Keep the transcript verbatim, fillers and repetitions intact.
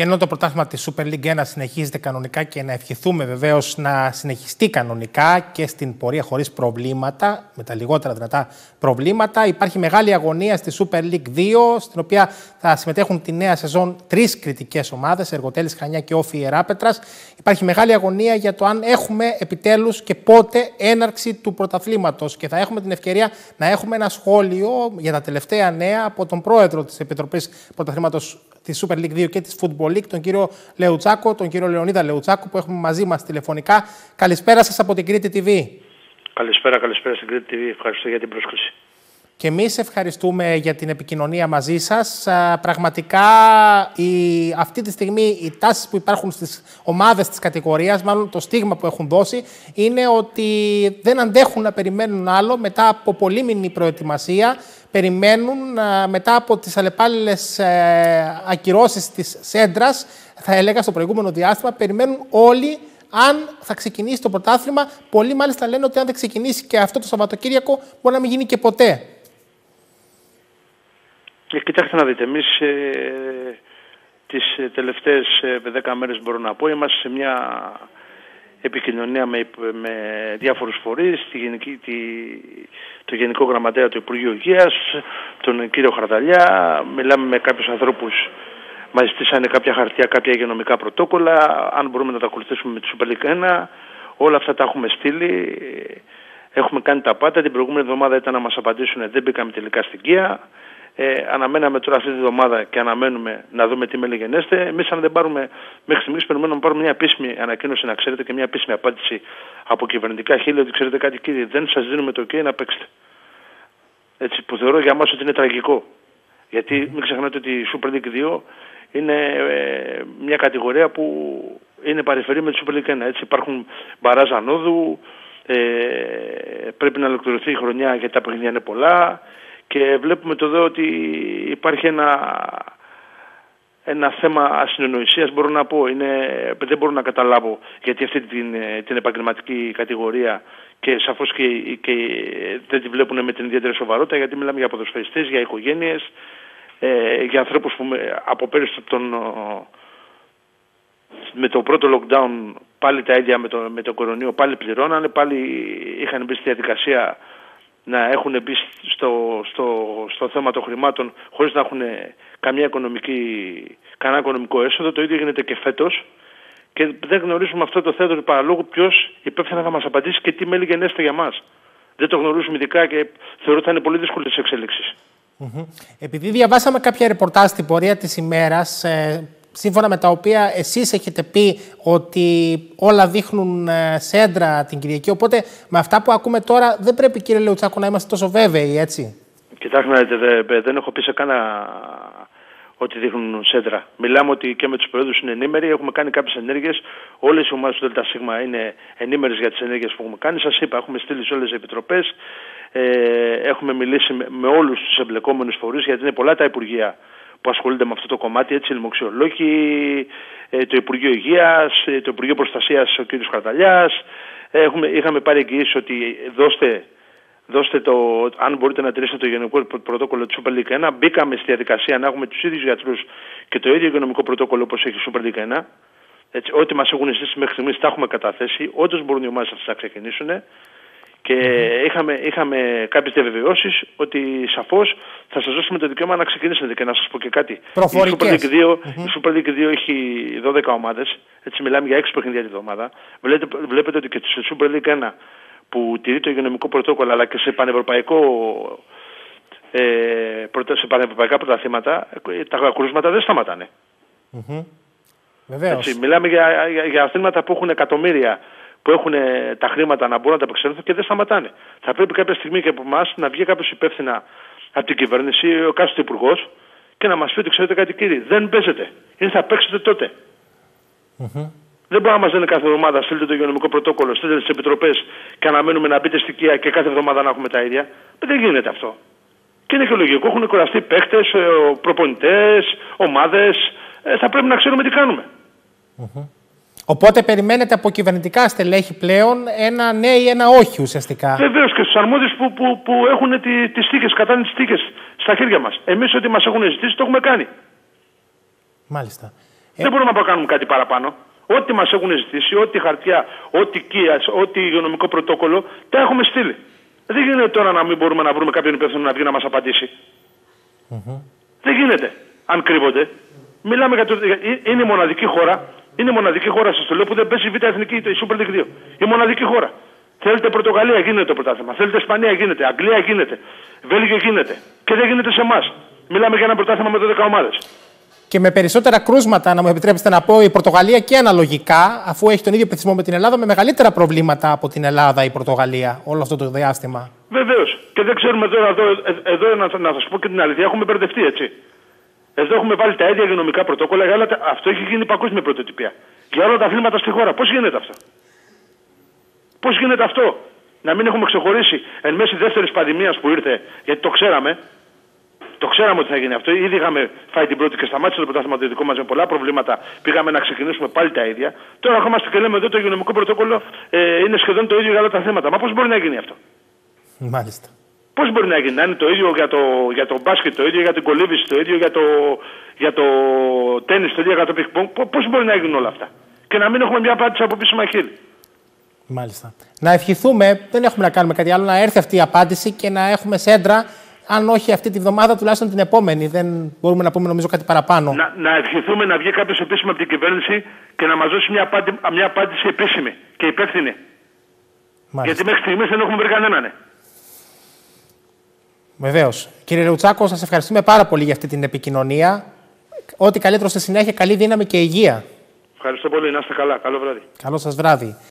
Και ενώ το πρωτάθλημα της Super League ένα συνεχίζεται κανονικά και να ευχηθούμε βεβαίως να συνεχιστεί κανονικά και στην πορεία χωρίς προβλήματα, με τα λιγότερα δυνατά προβλήματα, υπάρχει μεγάλη αγωνία στη Super League δύο, στην οποία θα συμμετέχουν τη νέα σεζόν τρεις κριτικές ομάδες, Εργοτέλης Χανιά και Όφι Ιεράπετρας. Υπάρχει μεγάλη αγωνία για το αν έχουμε επιτέλους και πότε έναρξη του πρωταθλήματος και θα έχουμε την ευκαιρία να έχουμε ένα σχόλιο για τα τελευταία νέα από τον πρόεδρο της Επιτροπής Πρωταθλήματος της Super League δύο και της Football League, τον κύριο Λεουτσάκο, τον κύριο Λεωνίδα Λεουτσάκο, που έχουμε μαζί μας τηλεφωνικά. Καλησπέρα σας από την Crete τι βι. Καλησπέρα, καλησπέρα στην Crete τι βι. Ευχαριστώ για την πρόσκληση. Και εμείς ευχαριστούμε για την επικοινωνία μαζί σας. Α, πραγματικά η, αυτή τη στιγμή οι τάσεις που υπάρχουν στις ομάδες της κατηγορίας, μάλλον το στίγμα που έχουν δώσει, είναι ότι δεν αντέχουν να περιμένουν άλλο μετά από πολύμηνη προετοιμασία. Περιμένουν α, μετά από τις αλλεπάλληλες ε, ακυρώσεις της Σέντρας, θα έλεγα στο προηγούμενο διάστημα, περιμένουν όλοι αν θα ξεκινήσει το πρωτάθλημα. Πολλοί μάλιστα λένε ότι αν δεν ξεκινήσει και αυτό το Σαββατοκύριακο μπορεί να μην γίνει και ποτέ. Και κοιτάξτε να δείτε, εμείς ε, τις τελευταίες δέκα μέρες, μπορώ να πω, είμαστε σε μια επικοινωνία με, με διάφορους φορείς, τη γενική, τη, το Γενικό Γραμματέα του Υπουργείου Υγείας, τον κύριο Χαρδαλιά, μιλάμε με κάποιους ανθρώπους, μας ζητήσανε κάποια χαρτιά, κάποια υγειονομικά πρωτόκολλα, αν μπορούμε να τα ακολουθήσουμε με τη Super League ένα, όλα αυτά τα έχουμε στείλει, έχουμε κάνει τα πάντα. Την προηγούμενη εβδομάδα ήταν να μας απαντήσουν, δεν μπήκαμε τελικά στην Κία. Ε, αναμέναμε τώρα αυτή τη εβδομάδα και αναμένουμε να δούμε τι μελεγενέστε. Εμείς, αν δεν πάρουμε μέχρι στιγμής, περιμένουμε να πάρουμε μια επίσημη ανακοίνωση, να ξέρετε, και μια επίσημη απάντηση από κυβερνητικά χείλη ότι ξέρετε κάτι, κύριε, δεν σας δίνουμε το OK να παίξετε. Έτσι, που θεωρώ για μας ότι είναι τραγικό. Γιατί μην ξεχνάτε ότι η Super League δύο είναι ε, μια κατηγορία που είναι παρεμφερή με τη Super League ένα. Έτσι, υπάρχουν μπαράζ ανόδου, ε, πρέπει να ολοκληρωθεί η χρονιά γιατί τα παιχνίδια είναι πολλά. Και βλέπουμε το εδώ ότι υπάρχει ένα, ένα θέμα ασυνονοησίας, μπορώ να πω. Είναι, δεν μπορώ να καταλάβω γιατί αυτή την, την επαγγελματική κατηγορία, και σαφώς και, και δεν τη βλέπουν με την ιδιαίτερη σοβαρότητα, γιατί μιλάμε για ποδοσφαιριστές, για οικογένειες, ε, για ανθρώπους που με, από πέρυσι τον, με το πρώτο lockdown πάλι τα ίδια με το, με το κορονοϊό, πάλι πληρώνανε, πάλι είχαν μπει στη διαδικασία να έχουν μπει στο, στο, στο θέμα των χρημάτων χωρίς να έχουν καμία οικονομική, κανένα οικονομικό έσοδο. Το ίδιο γίνεται και φέτος. Και δεν γνωρίζουμε αυτό το θέατρο του παραλόγου, ποιος υπεύθυνα θα μας απαντήσει και τι μέλη γενέστε για μας. Δεν το γνωρίζουμε ειδικά και θεωρώ ότι θα είναι πολύ δύσκολες εξέλιξεις. Mm-hmm. Επειδή διαβάσαμε κάποια ρεπορτάζ στην πορεία της ημέρας, ε... σύμφωνα με τα οποία εσείς έχετε πει ότι όλα δείχνουν σέντρα την Κυριακή. Οπότε με αυτά που ακούμε τώρα δεν πρέπει, κύριε Λεουτσάκο, να είμαστε τόσο βέβαιοι, έτσι. Κοιτάξτε, δεν έχω πει σε κανένα ότι δείχνουν σέντρα. Μιλάμε ότι και με τους προέδρους είναι ενήμεροι, έχουμε κάνει κάποιες ενέργειες. Όλες οι ομάδες του ΔΣ είναι ενήμερες για τις ενέργειες που έχουμε κάνει. Σας είπα, έχουμε στείλει σε όλες τις επιτροπές. Ε, έχουμε μιλήσει με, με όλους τους εμπλεκόμενους φορείς, γιατί είναι πολλά τα υπουργεία που ασχολούνται με αυτό το κομμάτι, έτσι, λοιμοξιολόγοι, το Υπουργείο Υγείας, το Υπουργείο Προστασίας, ο κ. Χαρδαλιάς. Έχουμε, είχαμε πάρει εγγυήσεις ότι δώστε, δώστε το, αν μπορείτε να τηρήσετε το υγειονομικό πρωτόκολλο της Super League ένα. Μπήκαμε στη διαδικασία να έχουμε τους ίδιους γιατρούς και το ίδιο υγειονομικό πρωτόκολλο όπως έχει η Super League ένα. Έτσι, ό,τι μας έχουν ζητήσει μέχρι στιγμής τα έχουμε καταθέσει, όντως μπορούν οι ομάδες αυτές να ξεκινήσουν. Και mm-hmm. είχαμε, είχαμε κάποιες διαβεβαιώσεις ότι σαφώς θα σας δώσουμε το δικαίωμα να ξεκινήσετε. Και να σας πω και κάτι. Προφορικές. Η Super League δύο, mm-hmm. η Super League δύο έχει δώδεκα ομάδες. Έτσι, μιλάμε για έξι παιχνίδια τη βδομάδα. Βλέπετε, βλέπετε ότι και στη Super League ένα, που τηρεί το υγειονομικό πρωτόκολλο, αλλά και σε, πανευρωπαϊκό, ε, σε πανευρωπαϊκά πρωταθλήματα, τα κρούσματα δεν σταματάνε. Mm-hmm. Έτσι, μιλάμε για, για, για αθλήματα που έχουν εκατομμύρια, που έχουν τα χρήματα να μπορούν να τα απεξέλθουν και δεν σταματάνε. Θα πρέπει κάποια στιγμή και από εμάς να βγει κάποιος υπεύθυνα από την κυβέρνηση, ο κάθε υπουργός, και να μας πει ότι ξέρετε κάτι, κύριε, δεν παίζετε. Ή θα παίξετε τότε. Mm-hmm. Δεν μπορεί να μας λένε κάθε εβδομάδα στείλτε το υγειονομικό πρωτόκολλο, στείλτε τις επιτροπές και αναμένουμε να μπείτε στη Κία και κάθε εβδομάδα να έχουμε τα ίδια. Δεν γίνεται αυτό. Και είναι και λογικό. Έχουν κουραστεί παίχτες, προπονητές, ομάδες. Ε, θα πρέπει να ξέρουμε τι κάνουμε. Mm-hmm. Οπότε περιμένετε από κυβερνητικά στελέχη πλέον ένα ναι ή ένα όχι ουσιαστικά. Βεβαίως, και στους αρμόδιους που, που, που έχουν τις θήκες, κατάνε τις θήκες στα χέρια μας. Εμείς ό,τι μας έχουν ζητήσει το έχουμε κάνει. Μάλιστα. Ε. Δεν μπορούμε να κάνουμε κάτι παραπάνω. Ό,τι μας έχουν ζητήσει, ό,τι χαρτιά, ό,τι κοίας, ό,τι υγειονομικό πρωτόκολλο, τα έχουμε στείλει. Δεν γίνεται τώρα να μην μπορούμε να βρούμε κάποιον υπεύθυνο να βγει να μας απαντήσει. Mm-hmm. Δεν γίνεται, αν κρύβονται. Μιλάμε για το... Είναι η μοναδική χώρα, είναι η μοναδική χώρα, σας το λέω, που δεν παίζει η Β' Εθνική, η Super League δύο. Η μοναδική χώρα. Θέλετε Πορτογαλία, γίνεται το πρωτάθλημα. Θέλετε Ισπανία, γίνεται. Αγγλία, γίνεται. Βέλγιο, γίνεται. Και δεν γίνεται σε εμάς. Μιλάμε για ένα πρωτάθλημα με δώδεκα ομάδες. Και με περισσότερα κρούσματα, να μου επιτρέψετε να πω, η Πορτογαλία και αναλογικά, αφού έχει τον ίδιο πληθυσμό με την Ελλάδα, με μεγαλύτερα προβλήματα από την Ελλάδα η Πορτογαλία όλο αυτό το διάστημα. Βεβαίως. Και δεν ξέρουμε εδώ, εδώ, εδώ να, να σας πω και την αλήθεια, έχουμε μπερδευτεί έτσι. Εδώ έχουμε βάλει τα ίδια υγειονομικά πρωτόκολλα, για όλα τα, αυτό έχει γίνει παγκόσμια πρωτοτυπία. Για όλα τα αθλήματα στη χώρα. Πώς γίνεται αυτό. Πώς γίνεται αυτό. Να μην έχουμε ξεχωρίσει εν μέση δεύτερης πανδημίας που ήρθε, γιατί το ξέραμε. Το ξέραμε ότι θα γίνει αυτό. Ήδη είχαμε φάει την πρώτη και σταμάτησε το πρωτάθλημα το δικό μας με πολλά προβλήματα. Πήγαμε να ξεκινήσουμε πάλι τα ίδια. Τώρα ερχόμαστε και λέμε εδώ το υγειονομικό πρωτόκολλο ε, είναι σχεδόν το ίδιο για όλα τα θέματα. Μα πώς μπορεί να γίνει αυτό. Μάλιστα. Πώς μπορεί να γίνει. Να είναι το ίδιο για το, για το μπάσκετ, το ίδιο για την κολύμβηση, το ίδιο για το, για το τένις, το ίδιο για το πινκ-πονγκ. Πώς μπορεί να γίνουν όλα αυτά. Και να μην έχουμε μια απάντηση από πίσω μαχαίρι. Μάλιστα. Να ευχηθούμε, δεν έχουμε να κάνουμε κάτι άλλο, να έρθει αυτή η απάντηση και να έχουμε σέντρα. Αν όχι αυτή τη βδομάδα, τουλάχιστον την επόμενη. Δεν μπορούμε να πούμε νομίζω κάτι παραπάνω. Να, να ευχηθούμε να βγει κάποιος επίσημα από την κυβέρνηση και να μας δώσει μια, απάντη, μια απάντηση επίσημη και υπεύθυνη. Μάλιστα. Γιατί μέχρι στιγμής δεν έχουμε βρει κανέναν. Ναι. Βεβαίως. Κύριε Λεουτσάκο, σας ευχαριστούμε πάρα πολύ για αυτή την επικοινωνία. Ό,τι καλύτερο στη συνέχεια, καλή δύναμη και υγεία. Ευχαριστώ πολύ. Να είστε καλά. Καλό βράδυ. Καλό σας βράδυ.